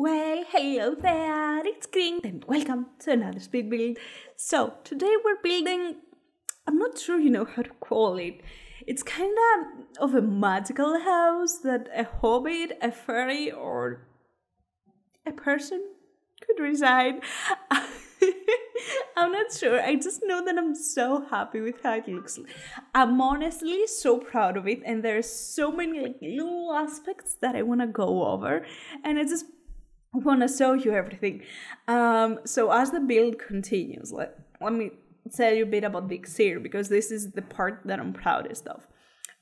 Well, hello there, it's Kriint and welcome to another speed build. So, today we're building, I'm not sure you know how to call it. It's kind of a magical house that a hobbit, a fairy or a person could reside. I'm not sure, I just know that I'm so happy with how it looks. I'm honestly so proud of it and there are so many little aspects that I want to go over and I just want to show you everything. So as the build continues, let me tell you a bit about the exterior because this is the part that I'm proudest of.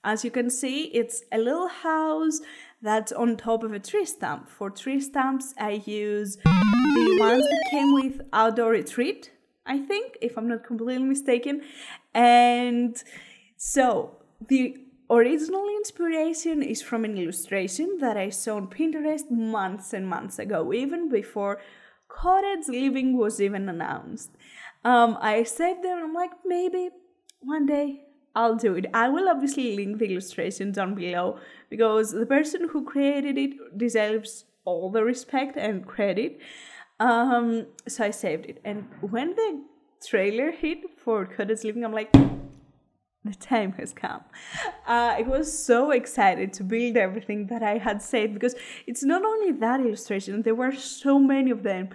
As you can see, it's a little house that's on top of a tree stump. For tree stumps, I use the ones that came with Outdoor Retreat, I think, if I'm not completely mistaken. And so the original inspiration is from an illustration that I saw on Pinterest months and months ago, even before cottage living was even announced. I sat there and I'm like, maybe one day I'll do it. I will obviously link the illustration down below because the person who created it deserves all the respect and credit. So I saved it. And when the trailer hit for cottage living, I'm like, the time has come. I was so excited to build everything that I had saved because it's not only that illustration, there were so many of them.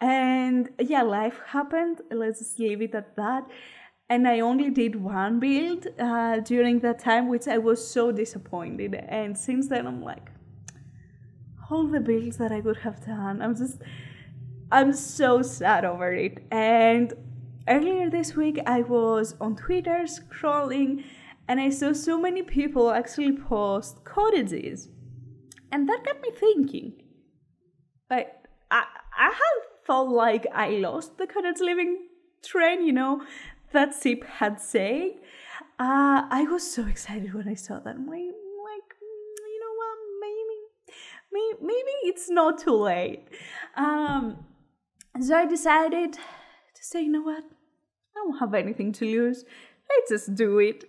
And yeah, life happened. Let's just leave it at that. And I only did one build during that time, which I was so disappointed. And since then, I'm like, all the builds that I could have done, I'm so sad over it. And earlier this week, I was on Twitter scrolling and I saw so many people actually post cottages. And that got me thinking. Like, I had felt like I lost the cottage living train, you know, that ship had sailed. I was so excited when I saw that. I'm like, you know what, maybe it's not too late. So I decided to say, you know what, I don't have anything to lose. Let's just do it.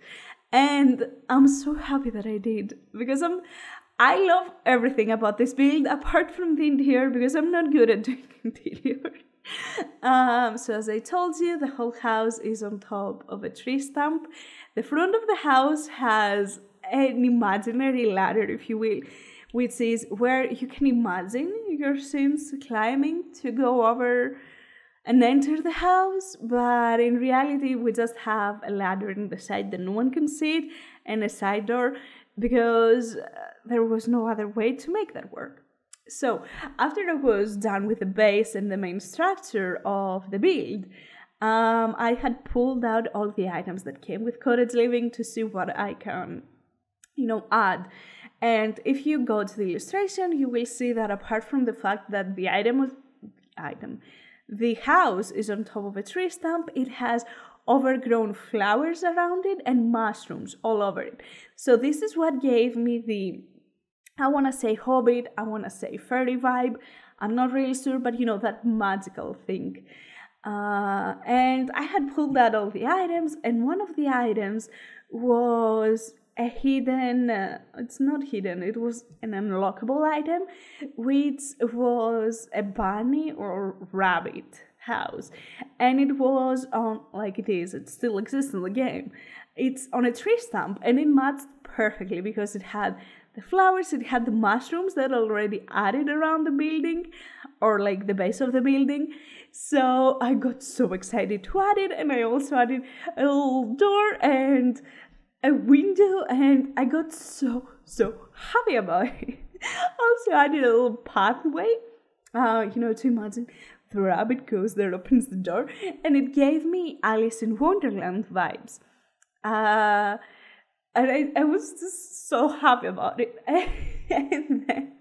And I'm so happy that I did because I love everything about this build apart from the interior because I'm not good at doing interior. So as I told you, the whole house is on top of a tree stump. The front of the house has an imaginary ladder, if you will, which is where you can imagine your Sims climbing to go over and enter the house, but in reality we just have a ladder in the side that no one can see it and a side door because there was no other way to make that work. So, after I was done with the base and the main structure of the build, I had pulled out all the items that came with cottage living to see what I can, you know, add. And if you go to the illustration, you will see that apart from the fact that the house is on top of a tree stump, it has overgrown flowers around it and mushrooms all over it. So this is what gave me the, I want to say hobbit, I want to say fairy vibe, I'm not really sure, but you know, that magical thing. And I had pulled out all the items, and one of the items was a hidden, it's not hidden, it was an unlockable item, which was a bunny or rabbit house. And it was on, like it is, it still exists in the game. It's on a tree stump, and it matched perfectly because it had the flowers, it had the mushrooms that already added around the building or like the base of the building. So I got so excited to add it, and I also added a little door and a window, and I got so happy about it. Also added a little pathway, you know, to imagine the rabbit goes there, opens the door, and it gave me Alice in Wonderland vibes. And I was just so happy about it. And then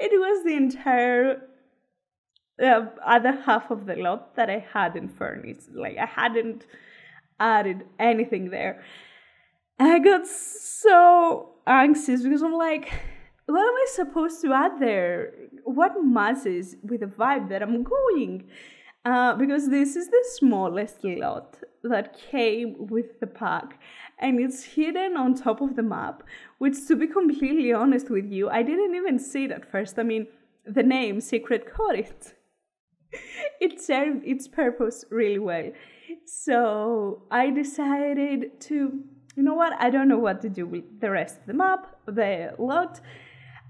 it was the entire other half of the lot that I hadn't furnished. Like, I hadn't added anything there. And I got so anxious because I'm like, what am I supposed to add there? What matches with the vibe that I'm going? Because this is the smallest lot that came with the pack, and it's hidden on top of the map, which, to be completely honest with you, I didn't even see it at first. I mean, the name Secret Cottage, it served its purpose really well. So I decided to, you know what, I don't know what to do with the rest of the map, the lot,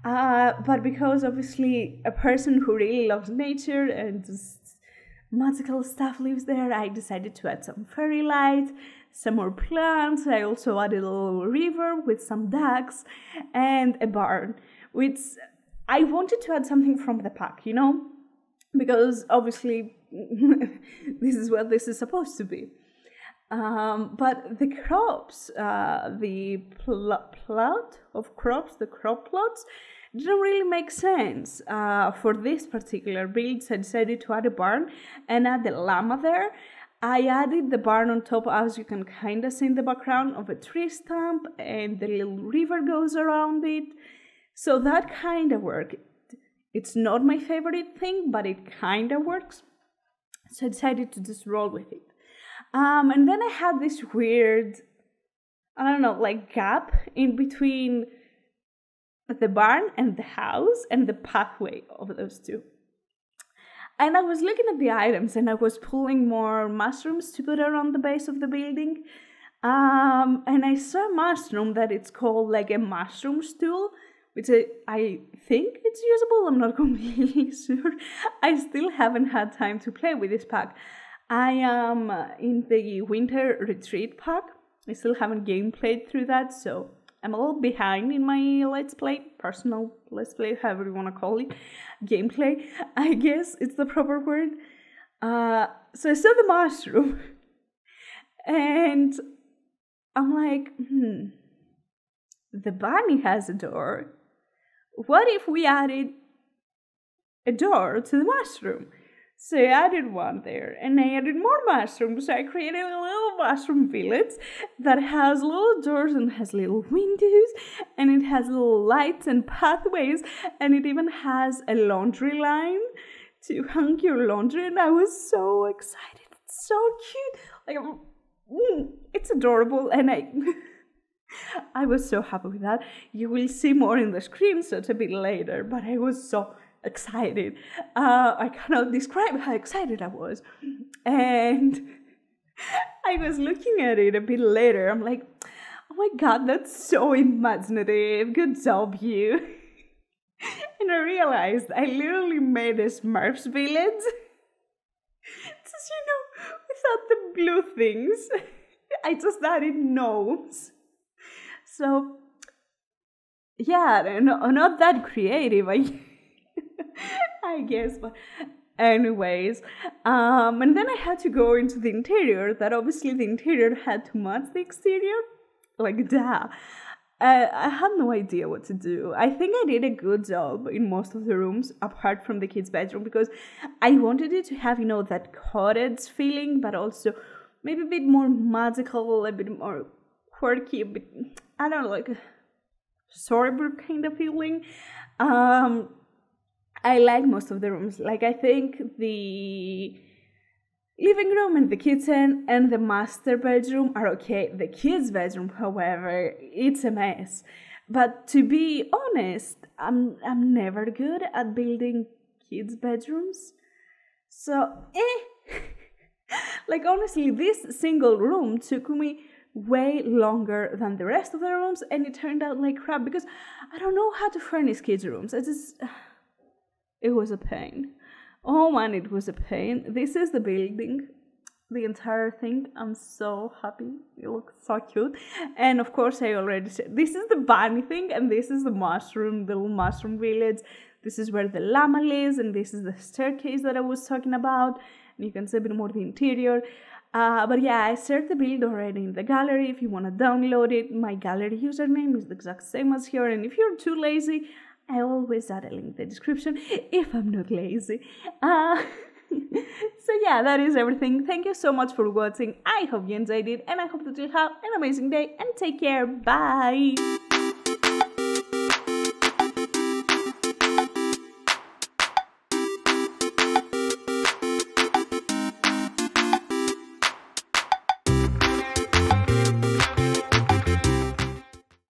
but because obviously a person who really loves nature and just magical stuff lives there, I decided to add some fairy lights, some more plants. I also added a little river with some ducks and a barn, which I wanted to add something from the pack, you know, because obviously this is what this is supposed to be. But the crops, the plot of crops, the crop plots, didn't really make sense for this particular build. So I decided to add a barn and add a llama there. I added the barn on top, as you can kind of see in the background, of a tree stump, and the little river goes around it. So that kind of worked. It's not my favorite thing, but it kind of works. So I decided to just roll with it. And then I had this weird, I don't know, like gap in between the barn and the house and the pathway of those two. And I was looking at the items and I was pulling more mushrooms to put around the base of the building. And I saw a mushroom that it's called like a mushroom stool, which I think it's usable. I'm not completely sure. I still haven't had time to play with this pack. I am in the winter retreat pack. I still haven't game played through that, so I'm a little behind in my let's play, personal let's play, however you want to call it, gameplay, I guess it's the proper word. So I saw the mushroom and I'm like, the bunny has a door. What if we added a door to the mushroom? So I added one there, and I added more mushrooms, so I created a little mushroom village that has little doors and has little windows, and it has little lights and pathways, and it even has a laundry line to hang your laundry, and I was so excited. It's so cute. Like, it's adorable, and I was so happy with that. You will see more in the screenshots a bit later, but I was so excited. I cannot describe how excited I was. And I was looking at it a bit later. I'm like, oh my God, that's so imaginative. Good job, you. And I realized I literally made a Smurfs village. Just, you know, without the blue things. I just added gnomes. So, yeah, not that creative, I guess, but anyways, and then I had to go into the interior, that obviously the interior had to match the exterior, like that. I had no idea what to do. I think I did a good job in most of the rooms, apart from the kids' bedroom, because I wanted it to have, you know, that cottage feeling, but also maybe a bit more magical, a bit more quirky, a bit, I don't know, like a sober kind of feeling. I like most of the rooms. Like, I think the living room and the kitchen and the master bedroom are okay. The kids' bedroom, however, it's a mess. But to be honest, I'm never good at building kids' bedrooms. So, like, honestly, this single room took me way longer than the rest of the rooms, and it turned out like crap because I don't know how to furnish kids' rooms. I just... It was a pain. Oh man, it was a pain. This is the building, the entire thing. I'm so happy. It looks so cute. And of course, I already said, this is the bunny thing, and this is the mushroom, the little mushroom village. This is where the llama lives, and this is the staircase that I was talking about. And you can see a bit more the interior. But yeah, I shared the build already in the gallery. If you want to download it, my gallery username is the exact same as here. And if you're too lazy, I always add a link in the description if I'm not lazy. So yeah, that is everything. Thank you so much for watching. I hope you enjoyed it, and I hope that you have an amazing day, and take care. Bye!